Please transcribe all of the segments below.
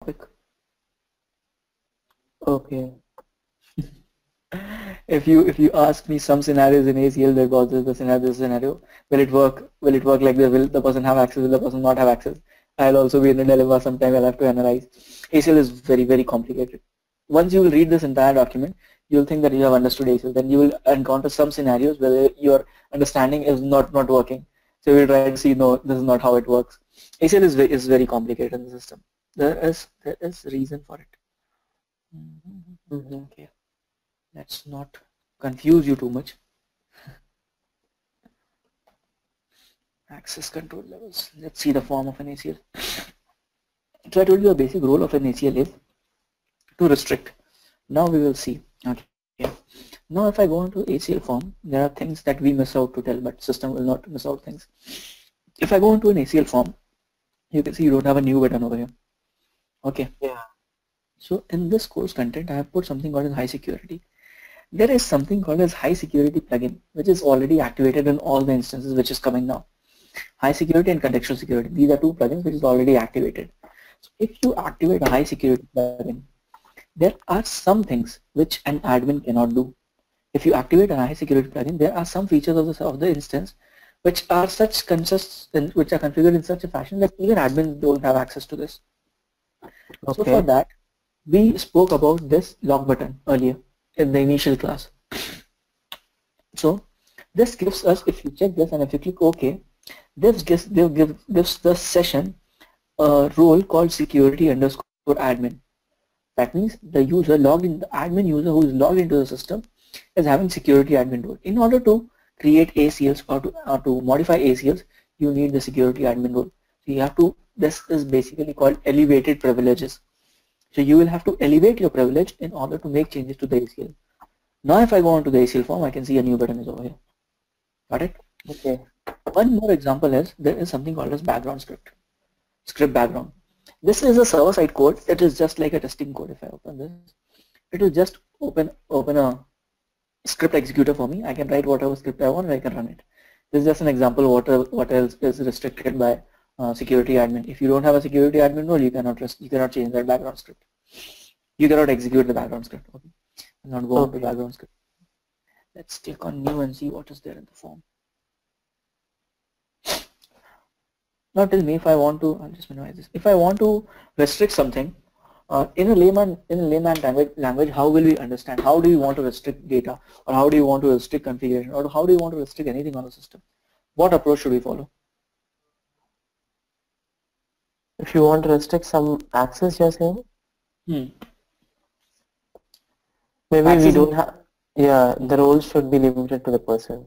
topic. Okay. If you ask me some scenarios in ACL, there was this scenario. Will it work like this? Will the person have access? Will the person not have access? I'll also be in a dilemma. Sometime I'll have to analyze. ACL is very, very complicated. Once you will read this entire document, you will think that you have understood ACL. Then you will encounter some scenarios where your understanding is not working. So we'll try to see, no, this is not how it works. ACL is very complicated in the system. There is reason for it. Okay, let's not confuse you too much. Access control levels. Let's see the form of an ACL. So I told you a basic role of an ACL is to restrict. Now we will see. Okay. Yeah. Now if I go into ACL form, there are things that we miss out to tell, but system will not miss out things. If I go into an ACL form, you can see you don't have a new button over here. Okay. Yeah. So in this course content, I have put something called as high security. There is something called as high security plugin, which is already activated in all the instances which is coming now. High security and contextual security. These are two plugins which is already activated. So if you activate a high security plugin, there are some things which an admin cannot do. If you activate a high security plugin, there are some features of the instance which are configured in such a fashion that even admins don't have access to this. Okay. So for that, we spoke about this lock button earlier in the initial class. So this gives us, if you check this and if you click OK, this gives the session a role called security_admin. That means the user logged in, the admin user who is logged into the system is having security admin role. In order to create ACLs or to modify ACLs, you need the security admin role. So you have to, this is basically called elevated privileges. So you will have to elevate your privilege in order to make changes to the ACL. Now if I go on to the ACL form, I can see a new button is over here. Got it? Okay. One more example is, there is something called as background script. Script background. This is a server-side code. It is just like a testing code. If I open this, it will just open a script executor for me. I can write whatever script I want and I can run it. This is just an example of what else is restricted by security admin. If you don't have a security admin role, you cannot change that background script. You cannot execute the background script. Okay. Not go on to background script. Let's click on new and see what is there in the form. Now tell me, if I want to, I'll just minimize this. If I want to restrict something in a layman language, how will we understand? How do you want to restrict data, or how do you want to restrict configuration, or how do you want to restrict anything on the system? What approach should we follow? If you want to restrict some access, you're saying? Maybe access we don't have. Yeah, the role should be limited to the person.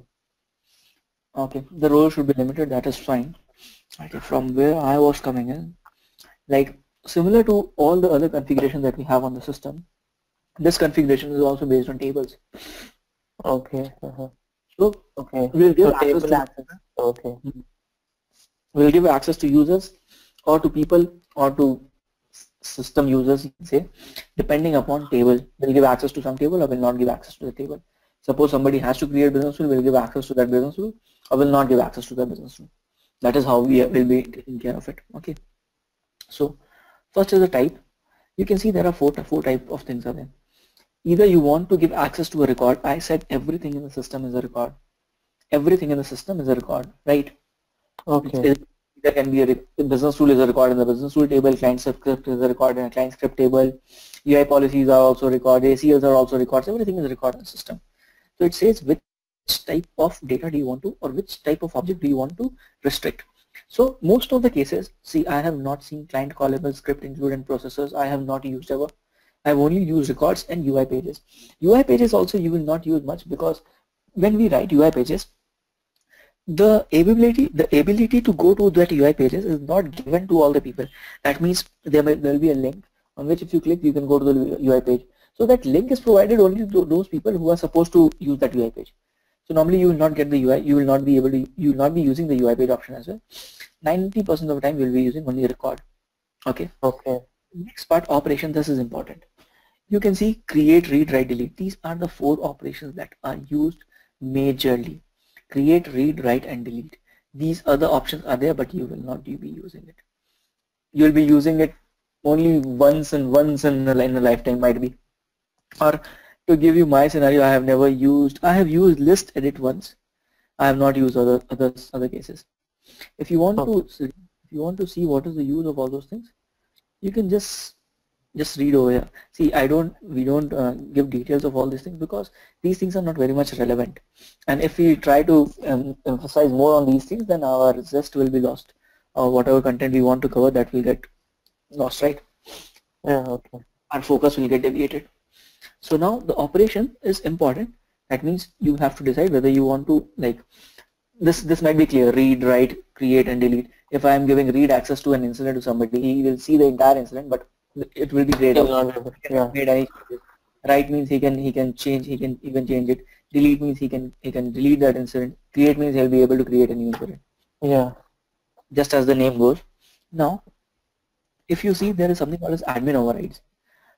Okay, the role should be limited. That is fine. Okay, from where I was coming in, like similar to all the other configuration that we have on the system, this configuration is also based on tables. Okay. So okay, we'll give access to access. Okay. We'll give access to users or to people or to system users, you can say, depending upon table. We'll give access to some table or will not give access to the table. Suppose somebody has to create business rule, we'll give access to that business rule or will not give access to that business rule. That is how we will be taking care of it. Okay. So first is the type. You can see there are four types of things are there. Either you want to give access to a record. I said everything in the system is a record. Everything in the system is a record, right? Okay. There can be a business rule is a record in the business rule table. Client script is a record in a client script table. UI policies are also record. ACLs are also records. Everything is a record in the system. So it says which type of data do you want to, or which type of object do you want to restrict. So most of the cases, see, I have not seen client callable, script include and processors. I have not used ever. I have only used records and UI pages. UI pages also you will not use much, because when we write UI pages, the ability to go to that UI pages is not given to all the people. That means there will be a link on which if you click, you can go to the UI page. So that link is provided only to those people who are supposed to use that UI page. So normally you will not get the UI, you will not be using the UI page option as well. 90% of the time you will be using only a record. Okay. Okay. Next part, operation. This is important. You can see create, read, write, delete. These are the four operations that are used majorly. Create, read, write, and delete. These other options are there, but you will not be using it. You will be using it only once in a lifetime might be. Or to give you my scenario, I have never used, I have used list edit once. I have not used other cases. If you want to, if you want to see what is the use of all those things, you can just read over here. See, we don't give details of all these things because these things are not very much relevant. And if we try to emphasize more on these things, then our zest will be lost, or whatever content we want to cover, that will get lost, right? Yeah. Okay. Our focus will get deviated. So now the operation is important. That means you have to decide whether you want to, like, this might be clear: read, write, create, and delete. If I am giving read access to an incident to somebody, he will see the entire incident, but it will be great. Yeah. Write means he can change it. Delete means he can delete that incident. Create means he'll be able to create a new incident. Yeah. Just as the name goes. Now, if you see, there is something called as admin overrides.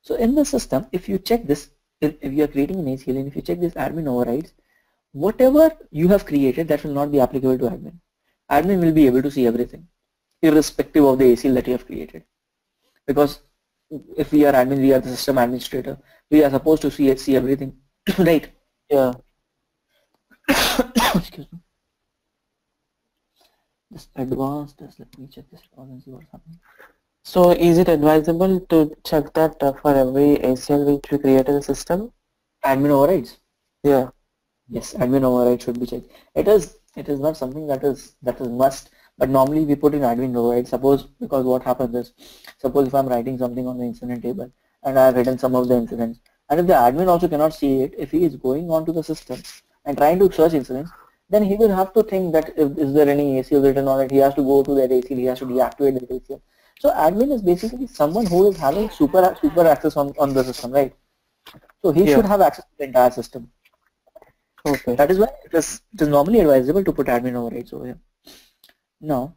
So in the system, if you check this, if you are creating an ACL and if you check this admin overrides, whatever you have created, that will not be applicable to admin. Admin will be able to see everything, irrespective of the ACL that you have created. Because if we are admin, we are the system administrator. We are supposed to see everything, right? Yeah. Excuse me. This advanced, just let me check this and see what's happening. So is it advisable to check that for every ACL which we create in the system? Admin overrides? Yeah. Yes, admin override should be checked. It is not something that is must, but normally we put in admin override. Suppose, because what happens is, suppose if I'm writing something on the incident table and I've written some of the incidents, and if the admin also cannot see it, if he is going onto the system and trying to search incidents, then he will have to think that is there any ACL written on it, he has to go to that ACL, he has to deactivate that ACL. So admin is basically someone who is having super access on the system, right? So he should have access to the entire system. Okay. That is why it is normally advisable to put admin overrides over here. Now,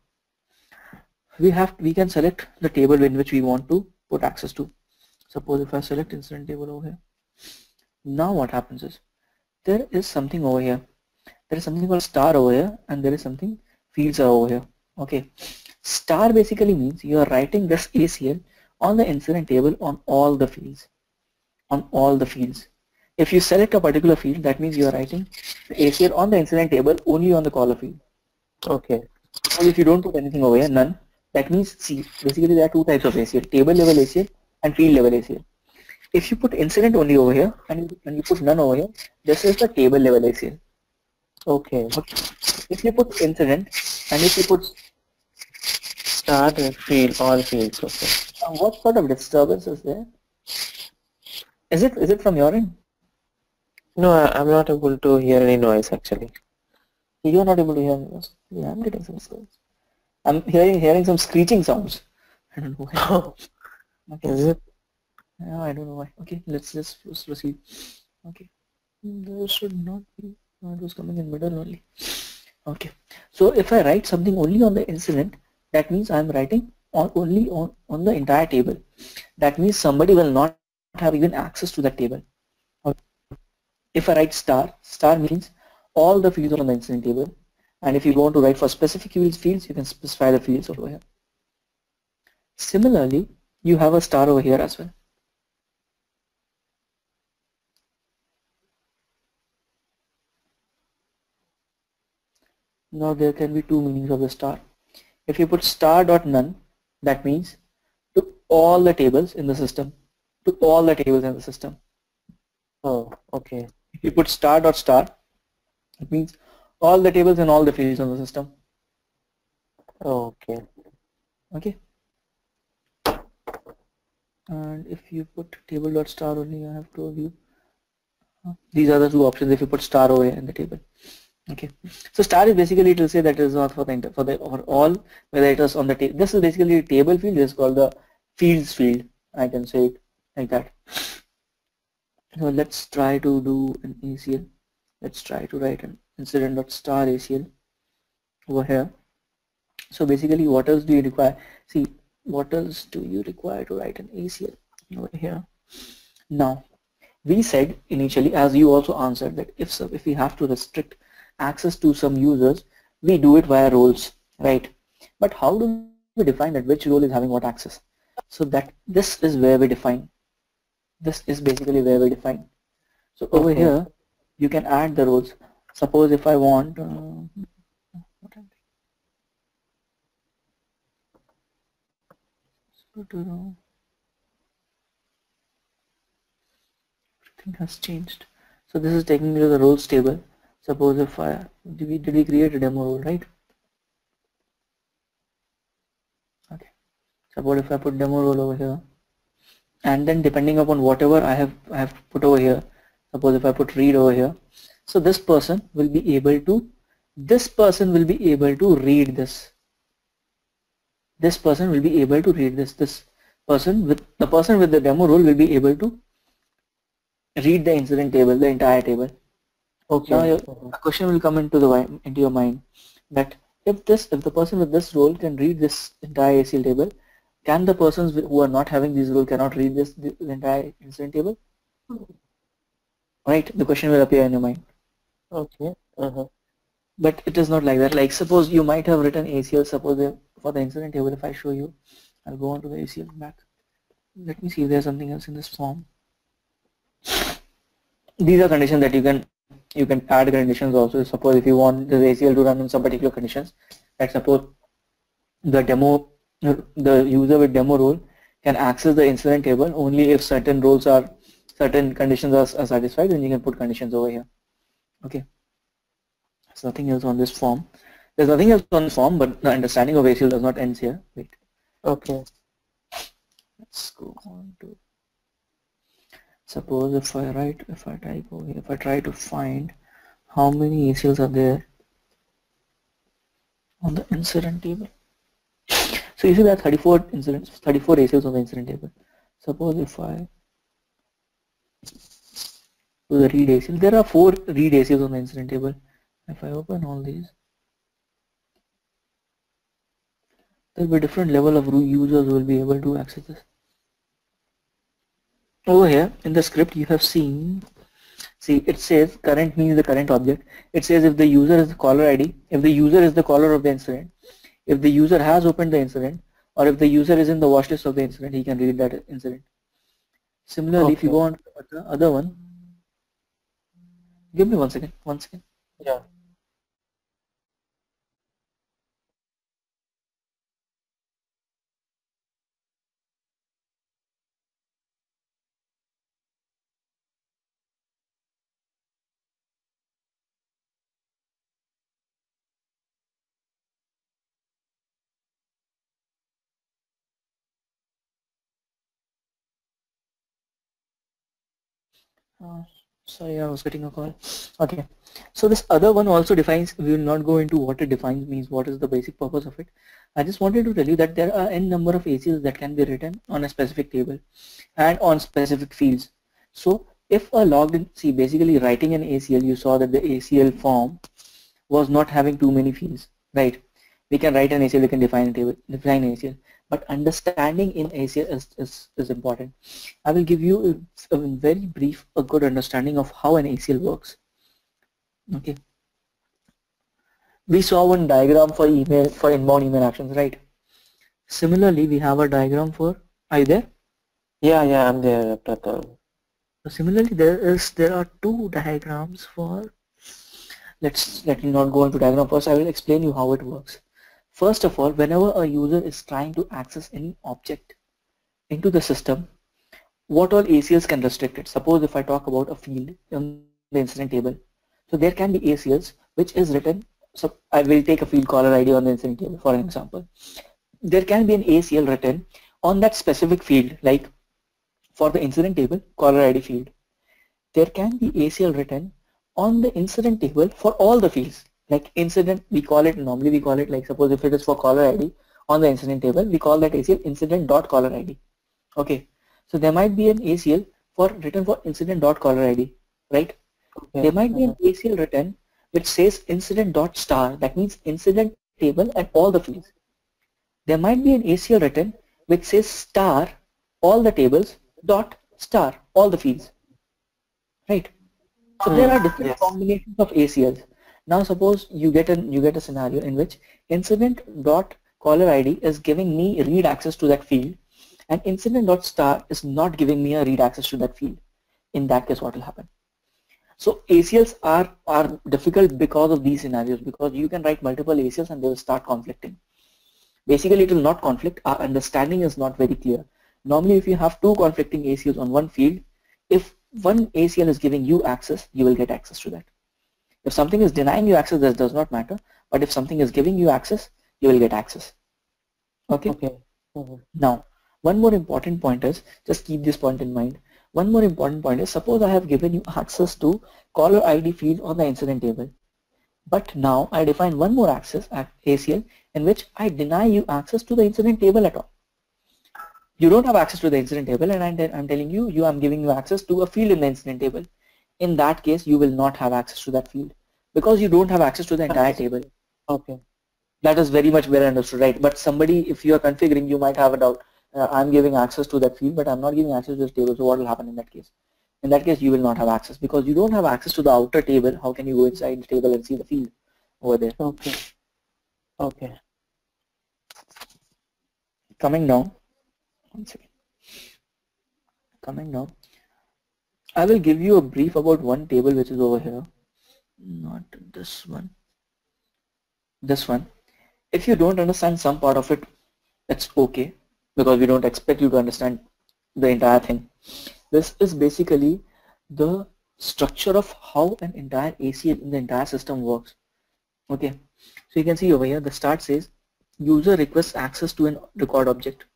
we can select the table in which we want to put access to. Suppose if I select incident table over here. Now what happens is, there is something over here. There is something called star over here, and there is something fields are over here. Okay. Star basically means you are writing this ACL on the incident table on all the fields. On all the fields. If you select a particular field, that means you are writing the ACL on the incident table only on the caller field. Okay. So if you don't put anything over here, none, that means, see, basically there are two types of ACL: table level ACL and field level ACL. If you put incident only over here and you put none over here, this is the table level ACL. Okay. Okay. If you put incident and if you put start and field, all fields, okay. And what sort of disturbance is there? Is it from your end? No, I'm not able to hear any noise actually. You are not able to hear any noise? Yeah, I'm getting some sounds. I'm hearing some screeching sounds. I don't know why. Okay. Is it? No, I don't know why. Okay, let's just proceed. Okay. There should not be. No, it was coming in middle only. Okay. So if I write something only on the incident, that means I am writing only on the entire table. That means somebody will not have even access to that table. Okay. If I write star, star means all the fields are on the incident table, and if you want to write for specific fields, you can specify the fields over here. Similarly, you have a star over here as well. Now there can be two meanings of the star. If you put star.none, that means to all the tables in the system. To all the tables in the system. Oh, okay. If you put star.star, it means all the tables and all the fields in the system. Oh, okay. Okay. And if you put table.star only, I have told you. These are the two options if you put star over in the table. Okay, so star is basically, it will say that it is not for the or all, whether it is on the table. This is basically a table field. This is called the fields field. I can say it like that. So let's try to do an ACL. Let's try to write an incident.star ACL over here. So basically, what else do you require? See, what else do you require to write an ACL over here? Now, we said initially, as you also answered, that if we have to restrict access to some users, we do it via roles, right? But how do we define that which role is having what access? So that this is where we define. This is basically where we define. So over here, you can add the roles. Suppose if I want, everything has changed. So this is taking me to the roles table. Suppose if I did we create a demo role, right? Okay. Suppose if I put demo role over here, and then depending upon whatever I have put over here, suppose if I put read over here, so this person will be able to read this. This person will be able to read this. This person with the demo role will be able to read the incident table, the entire table. Okay. Now a question will come into your mind that if the person with this role can read this entire ACL table, can the persons who are not having these role cannot read the entire incident table? Right. The question will appear in your mind. Okay. But it is not like that. Like suppose you might have written ACL. Suppose for the incident table, if I show you, I'll go on to the ACL back. Let me see if there's something else in this form. These are conditions that you can add conditions also. Suppose if you want the ACL to run on some particular conditions, like suppose the user with demo role can access the incident table only if certain conditions are satisfied, then you can put conditions over here. Okay. There's nothing else on this form. There's nothing else on this form, but the understanding of ACL does not end here. Wait. Okay. Let's go on to. Suppose if I try to find how many ACLs are there on the incident table. So you see there are 34 ACLs on the incident table. Suppose if I do the read ACL, there are 4 read ACLs on the incident table. If I open all these, there will be different level of users who will be able to access this. Over here in the script you have seen, see it says current means the current object. It says if the user is the caller ID, if the user is the caller of the incident, if the user has opened the incident, or if the user is in the watchlist of the incident, he can read that incident. Similarly, if you go on to the other one, give me one second. Yeah. Sorry, I was getting a call. Okay, so this other one also defines. We will not go into what it defines means, what is the basic purpose of it. I just wanted to tell you that there are n number of ACLs that can be written on a specific table and on specific fields. So if a logged in, see basically writing an ACL, you saw that the ACL form was not having too many fields, right? We can write an ACL, we can define a table, define an ACL. But understanding in ACL is important. I will give you in very brief a good understanding of how an ACL works. Okay. We saw one diagram for email, for inbound email actions, right? Similarly, we have a diagram for. Are you there? Yeah, I'm there, Pratap. Similarly, there are 2 diagrams for. Let me not go into diagram first. I will explain you how it works. First of all, whenever a user is trying to access any object into the system, what all ACLs can restrict it? Suppose if I talk about a field in the incident table, so there can be ACLs which is written, so I will take a field caller ID on the incident table for an example. There can be an ACL written on that specific field, like for the incident table, caller ID field. There can be ACL written on the incident table for all the fields. Like incident, we call it, normally we call it, like suppose if it is for caller ID on the incident table, we call that ACL incident.caller ID. Okay, so there might be an ACL written for incident.caller ID, right? Okay. There might be an ACL written which says incident.star, that means incident table and all the fields. There might be an ACL written which says star all the tables dot star all the fields, right? So there are different combinations of ACLs. Now suppose you get a scenario in which incident.caller ID is giving me read access to that field, and incident.star is not giving me a read access to that field. In that case, what will happen? So ACLs are difficult because of these scenarios, because you can write multiple ACLs and they will start conflicting. Basically, it will not conflict. Our understanding is not very clear. Normally, if you have two conflicting ACLs on one field, if one ACL is giving you access, you will get access to that. If something is denying you access, that does not matter. But if something is giving you access, you will get access. Okay. Okay. Mm-hmm. Now, one more important point is, just keep this point in mind. One more important point is, suppose I have given you access to caller ID field on the incident table, but now I define one more access at ACL in which I deny you access to the incident table at all. You don't have access to the incident table, and I'm telling you, I'm giving you access to a field in the incident table. In that case, you will not have access to that field because you don't have access to the entire table. Okay. That is very much well understood, right? But somebody, if you are configuring, you might have a doubt. I'm giving access to that field, but I'm not giving access to this table. So what will happen in that case? In that case, you will not have access because you don't have access to the outer table. How can you go inside the table and see the field over there? Okay. Okay. Coming down. One second. Coming down. I will give you a brief about one table which is over here. Not this one. This one. If you don't understand some part of it, it's okay, because we don't expect you to understand the entire thing. This is basically the structure of how an entire ACL in the entire system works. Okay, so you can see over here, the start says, user requests access to an record object.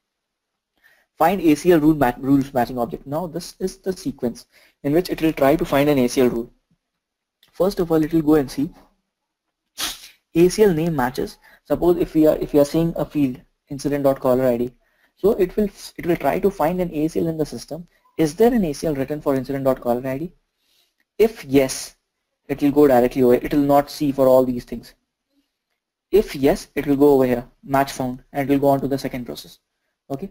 Find ACL rules matching object. Now this is the sequence in which it will try to find an ACL rule. First of all, it will go and see ACL name matches. Suppose if we are seeing a field, incident.caller ID. So it will try to find an ACL in the system. Is there an ACL written for incident.caller ID? If yes, it will go directly over. It will not see for all these things. If yes, it will go over here, match found, and it will go on to the second process. Okay,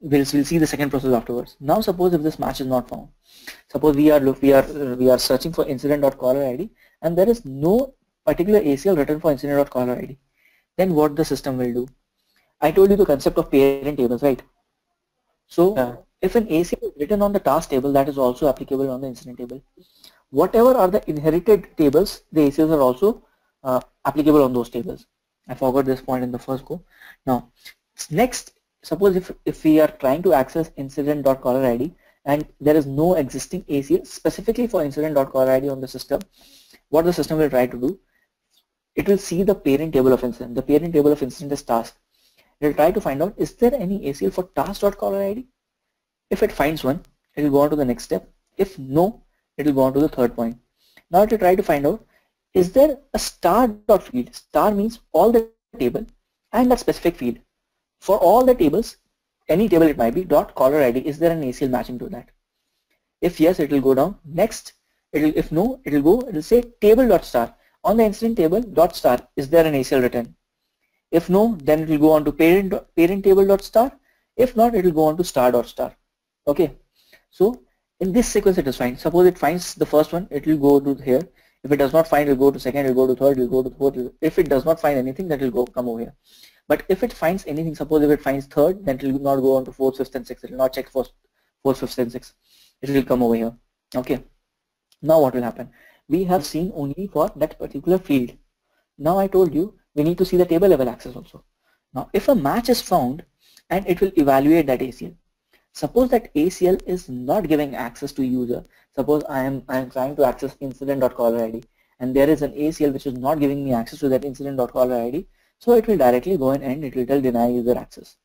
we'll see the second process afterwards. Now suppose if this match is not found, suppose we are searching for incident.caller ID, and there is no particular ACL written for incident.caller ID. Then what the system will do? I told you the concept of parent tables, right? So if an ACL is written on the task table, that is also applicable on the incident table. Whatever are the inherited tables, the ACLs are also applicable on those tables. I forgot this point in the first go. Now, next, suppose if we are trying to access incident.caller ID and there is no existing ACL specifically for incident.caller ID on the system, what the system will try to do? It will see the parent table of incident. The parent table of incident is task. It will try to find out, is there any ACL for task.caller ID? If it finds one, it will go on to the next step. If no, it will go on to the third point. Now it will try to find out, is there a star.field? Star means all the table and that specific field. For all the tables, any table it might be, .caller ID, is there an ACL matching to that? If yes, it will go down. Next, if no, it will go, it will say table.star. On the incident table, .star, is there an ACL written? If no, then it will go on to parent table.star. If not, it will go on to star.star. Okay. So in this sequence, it is fine. Suppose it finds the first one, it will go to here. If it does not find, it will go to second, it will go to third, it will go to fourth. If it does not find anything, that will go come over here. But if it finds anything, suppose if it finds third, then it will not go on to fourth, fifth, and sixth. It will not check fourth, fifth, and sixth. It will come over here. Okay. Now what will happen? We have seen only for that particular field. Now I told you, we need to see the table level access also. Now if a match is found, and it will evaluate that ACL. Suppose that ACL is not giving access to user. Suppose I am trying to access incident.caller ID and there is an ACL which is not giving me access to that incident.caller ID. So it will directly go and it will tell deny user access.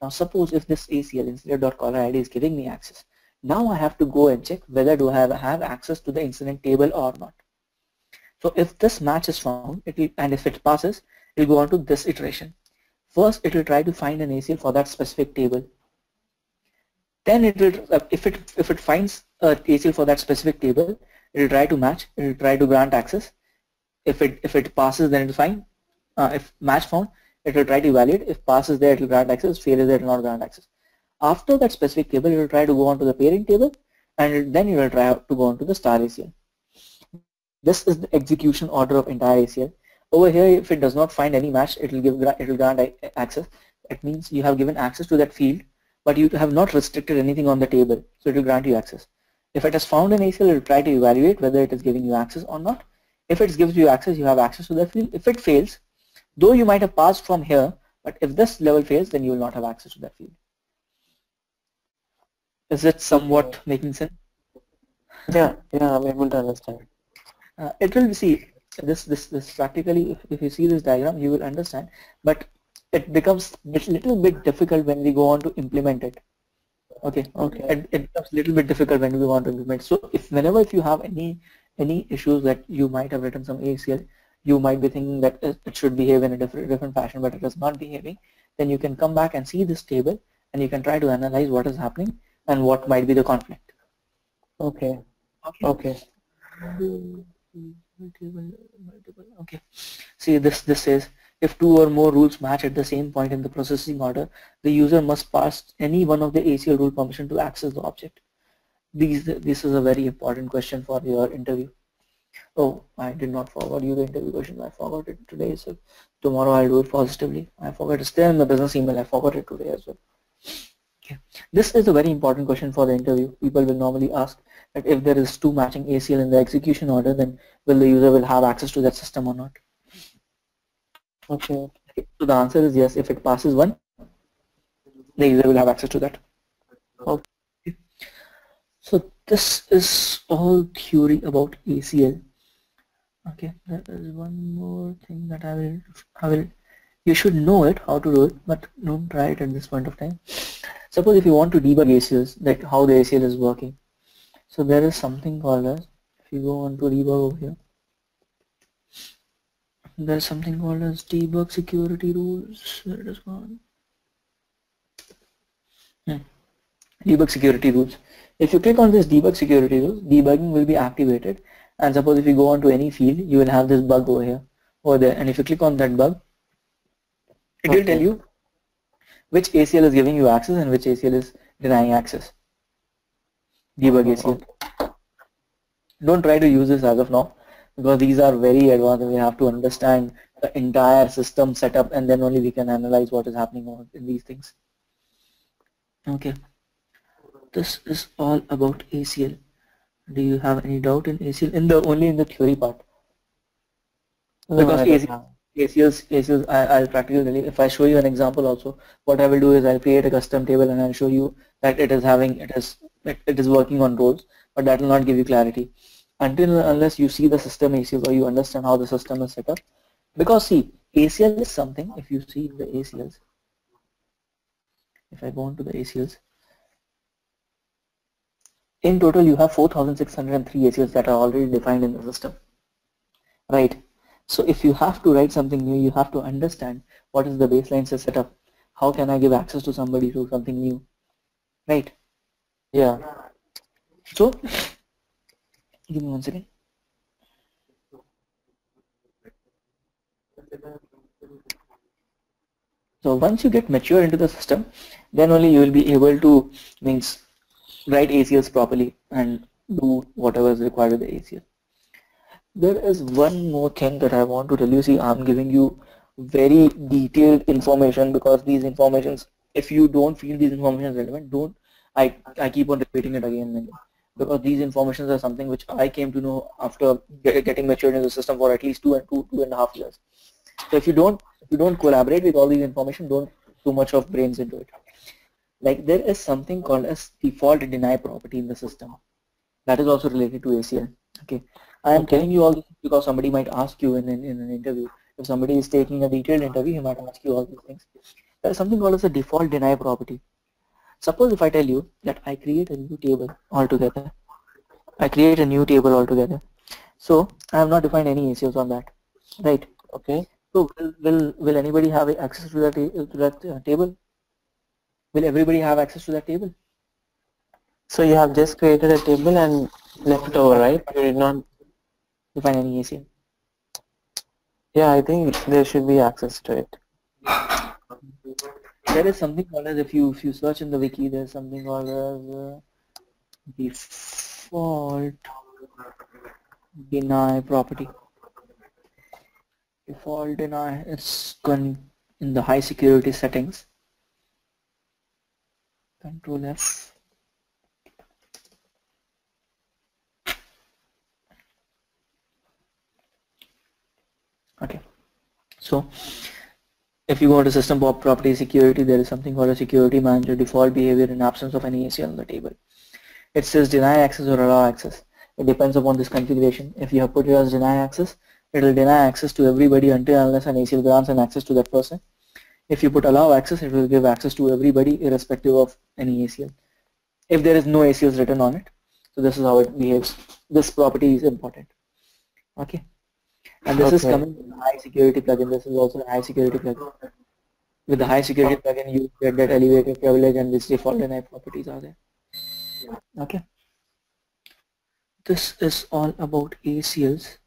Now suppose if this ACL incident.caller ID is giving me access. Now I have to go and check whether do I have access to the incident table or not. So if this match is found, it will, and if it passes, it will go on to this iteration. First, it will try to find an ACL for that specific table. Then it will, if it finds an ACL for that specific table, it will try to match. It will try to grant access. If it passes, then it will find. If match found, it will try to evaluate. If passes there, it will grant access. Fails there, it will not grant access. After that specific table, it will try to go on to the parent table, and then it will try to go on to the star ACL. This is the execution order of entire ACL. Over here, if it does not find any match, it will grant access. It means you have given access to that field but you have not restricted anything on the table, so it will grant you access. If it has found an ACL, it will try to evaluate whether it is giving you access or not. If it gives you access, you have access to that field. If it fails, though you might have passed from here, but if this level fails, then you will not have access to that field. Is it somewhat making sense? Yeah, I'm able to understand. It will see this practically. If you see this diagram, you will understand. But it becomes little bit difficult when we go on to implement it. Okay. It becomes little bit difficult when we want to implement. So whenever you have any issues that you might have written some ACL, you might be thinking that it should behave in a different fashion, but it is not behaving. Then you can come back and see this table, and you can try to analyze what is happening and what might be the conflict. Okay. See, this says, if two or more rules match at the same point in the processing order, the user must pass any one of the ACL rule permission to access the object. This is a very important question for your interview. Oh, I did not forward you the interview question. I forgot it today, so tomorrow I'll do it positively. I forgot it's there in the business email. I forgot it today as well. Okay. This is a very important question for the interview. People will normally ask that if there is two matching ACL in the execution order, then will the user will have access to that system or not? Okay. So the answer is yes. If it passes one, the user will have access to that. Okay. So this is all theory about ACL. Okay. There is one more thing that I will. You should know it, how to do it, but don't try it at this point of time. Suppose if you want to debug ACLs, like how the ACL is working. So there is something called as, if you go on to debug over here, there is something called as debug security rules. Where it is gone? Debug security rules. If you click on this debug security rules, debugging will be activated. And suppose if you go on to any field, you will have this bug over here or there. And if you click on that bug, it will tell you which ACL is giving you access and which ACL is denying access. Debug ACL. Don't try to use this as of now, because these are very advanced and we have to understand the entire system setup, and then only we can analyze what is happening in these things. Okay. This is all about ACL. Do you have any doubt in ACL? Only in the theory part. Because ACLs, I'll practically, if I show you an example also, what I will do is I'll create a custom table and I'll show you that it is working on roles, but that will not give you clarity unless you see the system ACL or you understand how the system is set up. Because see, ACL is something, if you see the ACLs, if I go on to the ACLs, in total you have 4,603 ACLs that are already defined in the system, right? So if you have to write something new, you have to understand what is the baseline setup. How can I give access to somebody to something new, right? Yeah. So give me one second. So once you get mature into the system, then only you will be able to write ACLs properly and do whatever is required with the ACL. There is one more thing that I want to tell you. See, I'm giving you very detailed information because these informations, if you don't feel these informations relevant, don't. I keep on repeating it again and again, because these informations are something which I came to know after getting matured in the system for at least two and a half years. So if you don't collaborate with all these information, don't too much of brains into it. Like, there is something called as default deny property in the system. That is also related to ACL. Okay. I am telling you all this because somebody might ask you in an interview. If somebody is taking a detailed interview, he might ask you all these things. There is something called as a default deny property. Suppose if I tell you that I create a new table altogether. So I have not defined any ACLs on that, right? Okay. So will anybody have access to that table? Will everybody have access to that table? So you have just created a table and left it over, right? You did not define any ACL. Yeah, I think there should be access to it. There is something called as, if you search in the wiki, there is something called as default deny property. Default deny is in the high security settings. Control F. Okay, so if you go to system property security, there is something called a security manager default behavior in absence of any ACL on the table. It says deny access or allow access. It depends upon this configuration. If you have put it as deny access, it will deny access to everybody until unless an ACL grants an access to that person. If you put allow access, it will give access to everybody irrespective of any ACL. If there is no ACLs written on it, so this is how it behaves. This property is important. Okay. And this is coming with high security plugin. This is also a high security plugin. With the high security plugin, you get that elevated privilege and these default deny properties are there. Okay. This is all about ACLs.